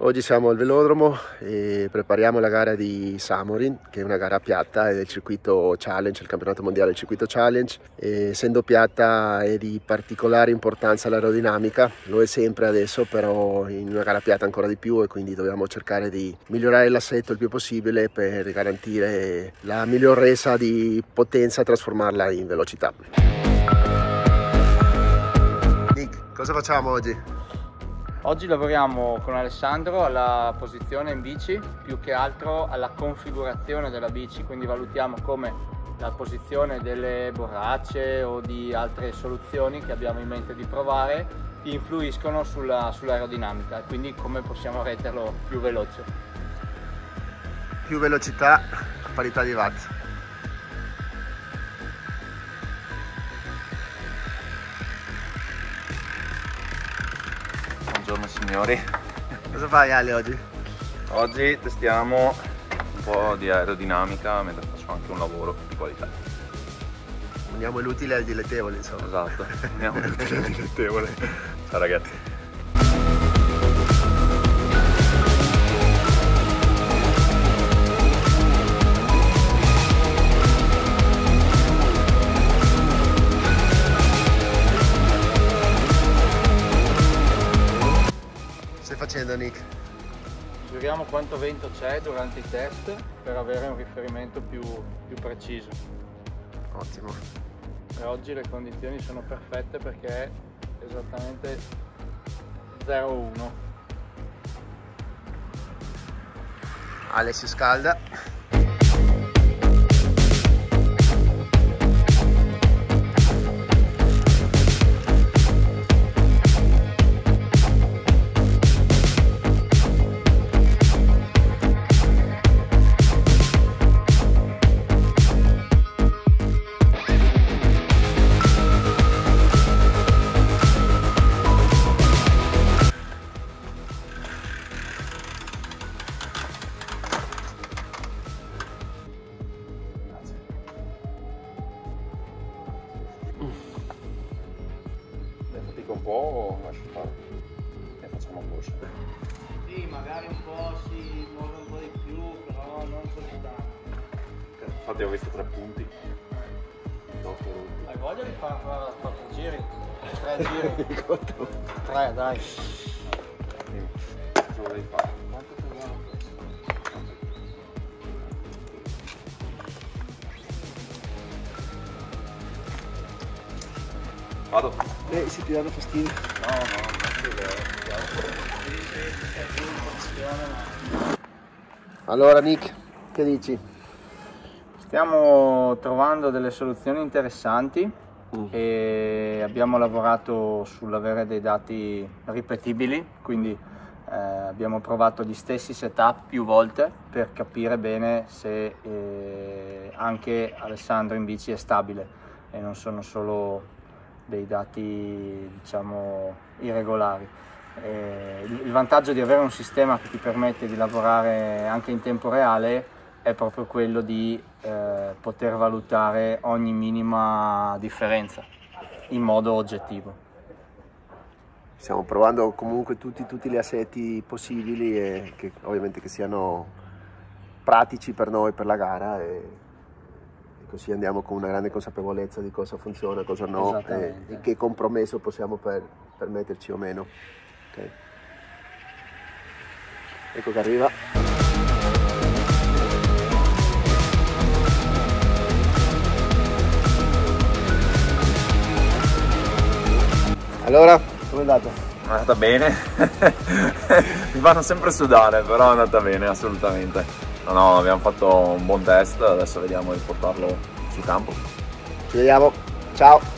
Oggi siamo al velodromo e prepariamo la gara di Samorin, che è una gara piatta, è del circuito challenge, il campionato mondiale del circuito challenge. E, essendo piatta, è di particolare importanza l'aerodinamica, lo è sempre adesso, però in una gara piatta ancora di più, e quindi dobbiamo cercare di migliorare l'assetto il più possibile per garantire la miglior resa di potenza e trasformarla in velocità. Nick, cosa facciamo oggi? Oggi lavoriamo con Alessandro alla posizione in bici, più che altro alla configurazione della bici, quindi valutiamo come la posizione delle borracce o di altre soluzioni che abbiamo in mente di provare influiscono sull'aerodinamica, quindi come possiamo renderlo più veloce. Più velocità a parità di watt. Buongiorno signori. Cosa fai Ale oggi? Oggi testiamo un po' di aerodinamica mentre faccio anche un lavoro di qualità. Uniamo l'utile al dilettevole insomma. Esatto, uniamo l'utile al dilettevole. Ciao ragazzi. Facendo Nick? Misuriamo quanto vento c'è durante i test per avere un riferimento più preciso. Ottimo. E oggi le condizioni sono perfette perché è esattamente 0,1. Ale si scalda. Un po' lascio fare e facciamo corsa. Sì, magari un po' si muove un po' di più, però non così tanto. Infatti ho visto 3 punti. Hai voglia di fare 4 giri? 3 giri? 3 dai. Cosa vorrei fare? Quanto troviamo questo? Vado. Si ti danno fastidio. No, no, allora Nick, che dici? Stiamo trovando delle soluzioni interessanti e abbiamo lavorato sull'avere dei dati ripetibili, quindi abbiamo provato gli stessi setup più volte per capire bene se anche Alessandro in bici è stabile e non sono solo dei dati diciamo irregolari. Il vantaggio di avere un sistema che ti permette di lavorare anche in tempo reale è proprio quello di poter valutare ogni minima differenza in modo oggettivo. Stiamo provando comunque tutti gli assetti possibili e che ovviamente che siano pratici per noi per la gara, e così andiamo con una grande consapevolezza di cosa funziona, cosa no e che compromesso possiamo permetterci o meno. Okay. Ecco che arriva. Allora, come è andata? È andata bene. Mi fanno sempre sudare, però è andata bene, assolutamente. No, abbiamo fatto un buon test, adesso vediamo di portarlo sul campo. Ci vediamo, ciao!